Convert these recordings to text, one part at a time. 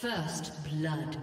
First blood.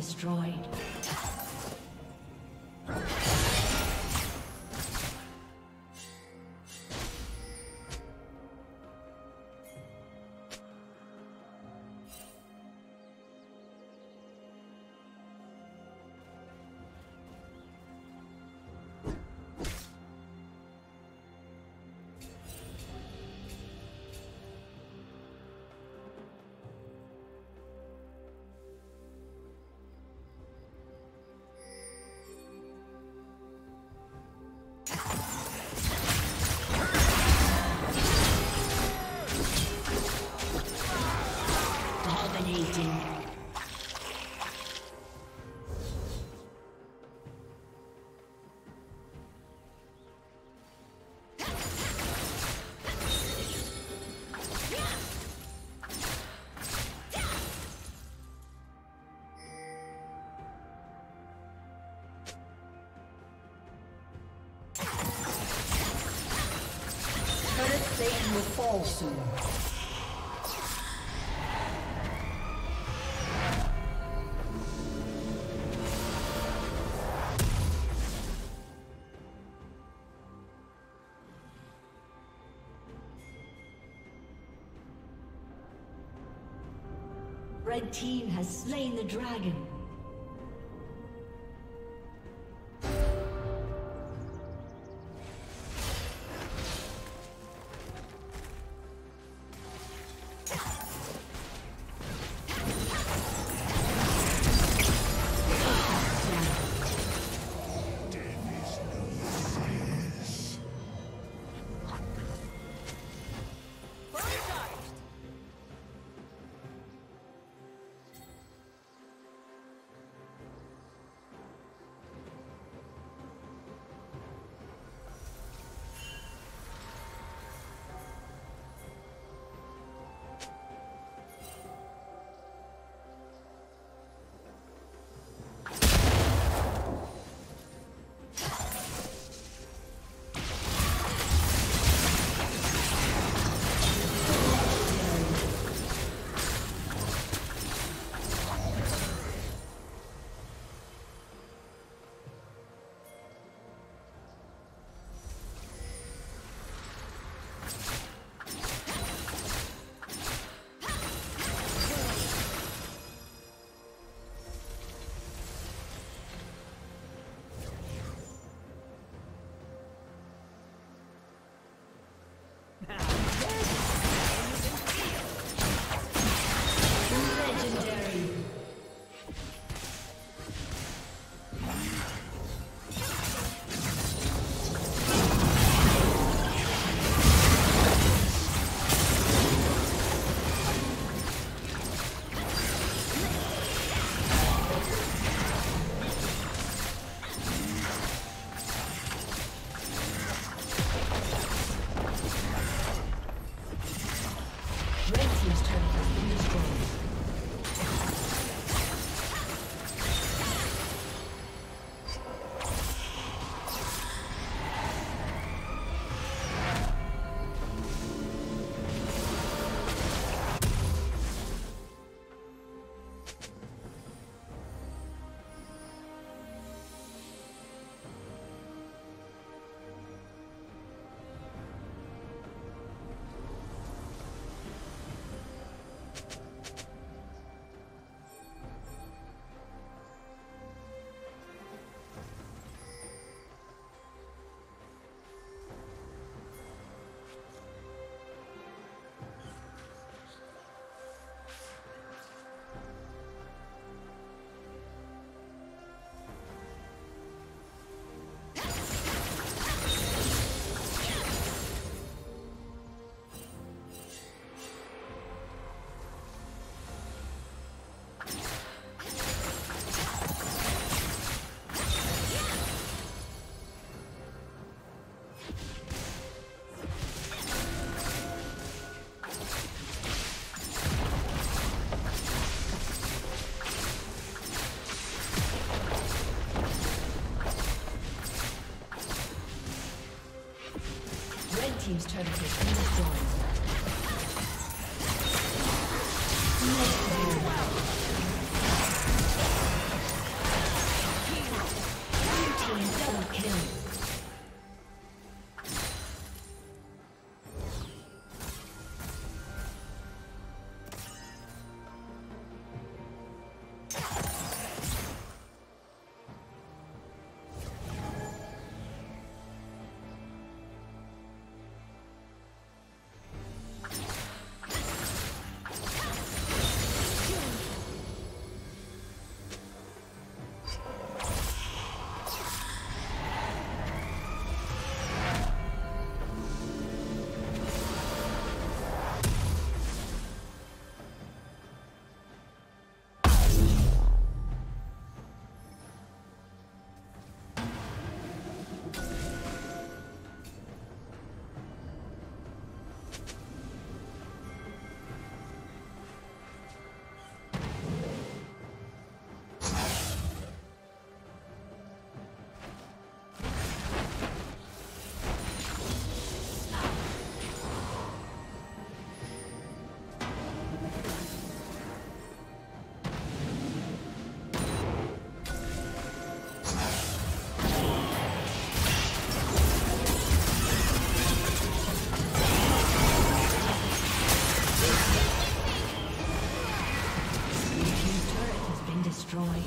destroyed. Satan will fall soon. Red team has slain the dragon. Team's turret has been destroyed. destroyed.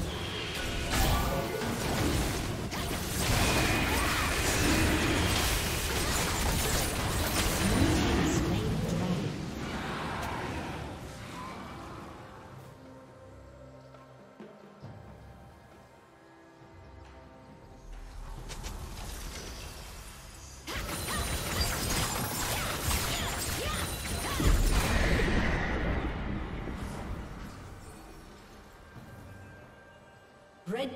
Red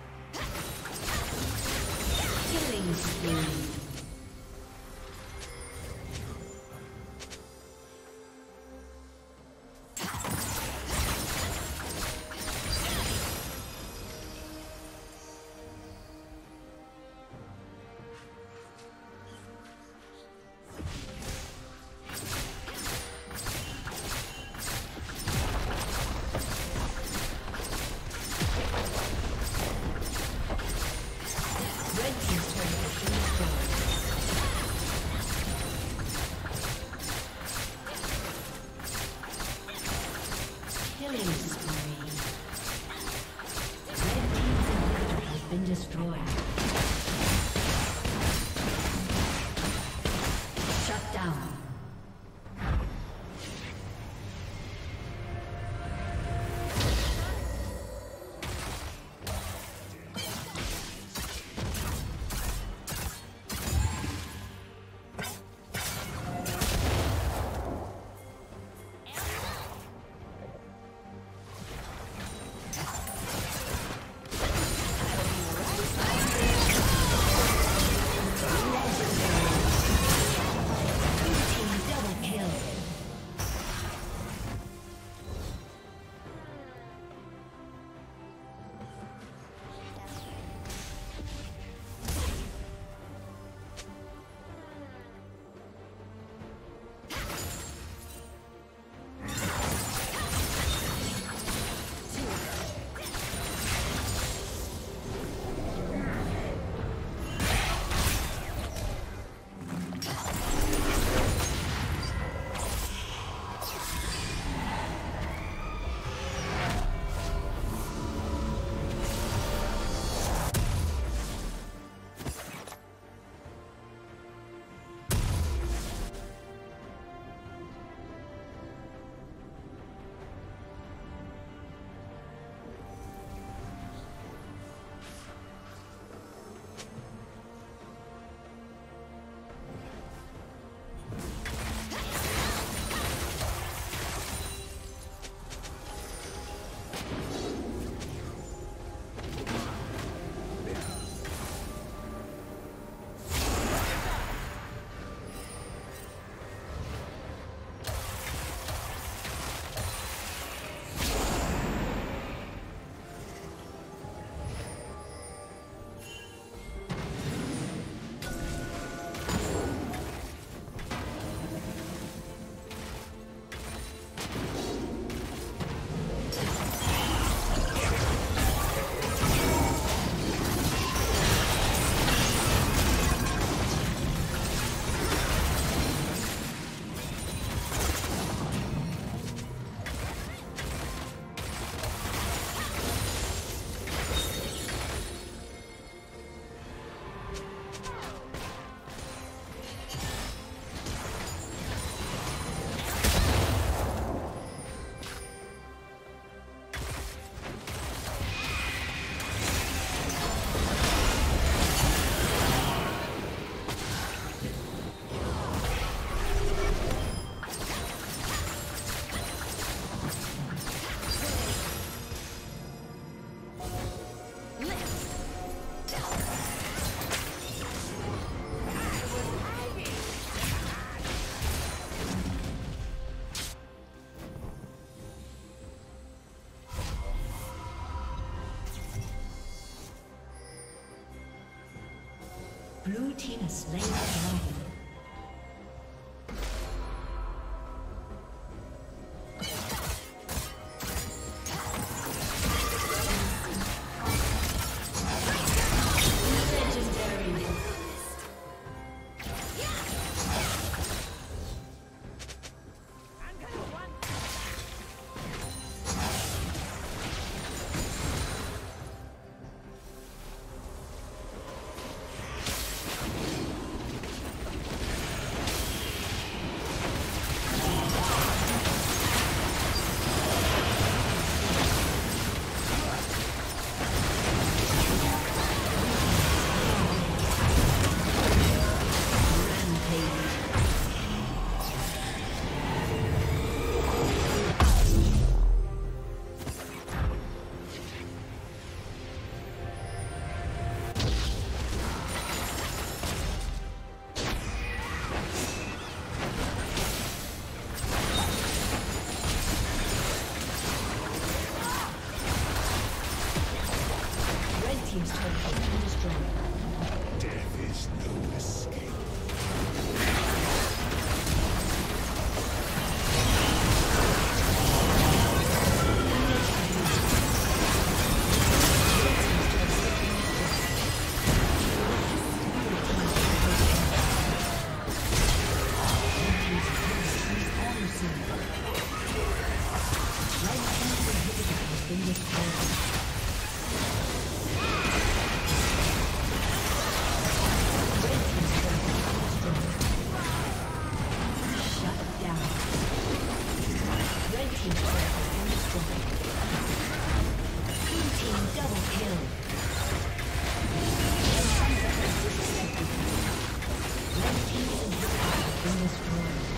Thank you. Blue team has slain the dragon. Red team's inhibitor has been destroyed.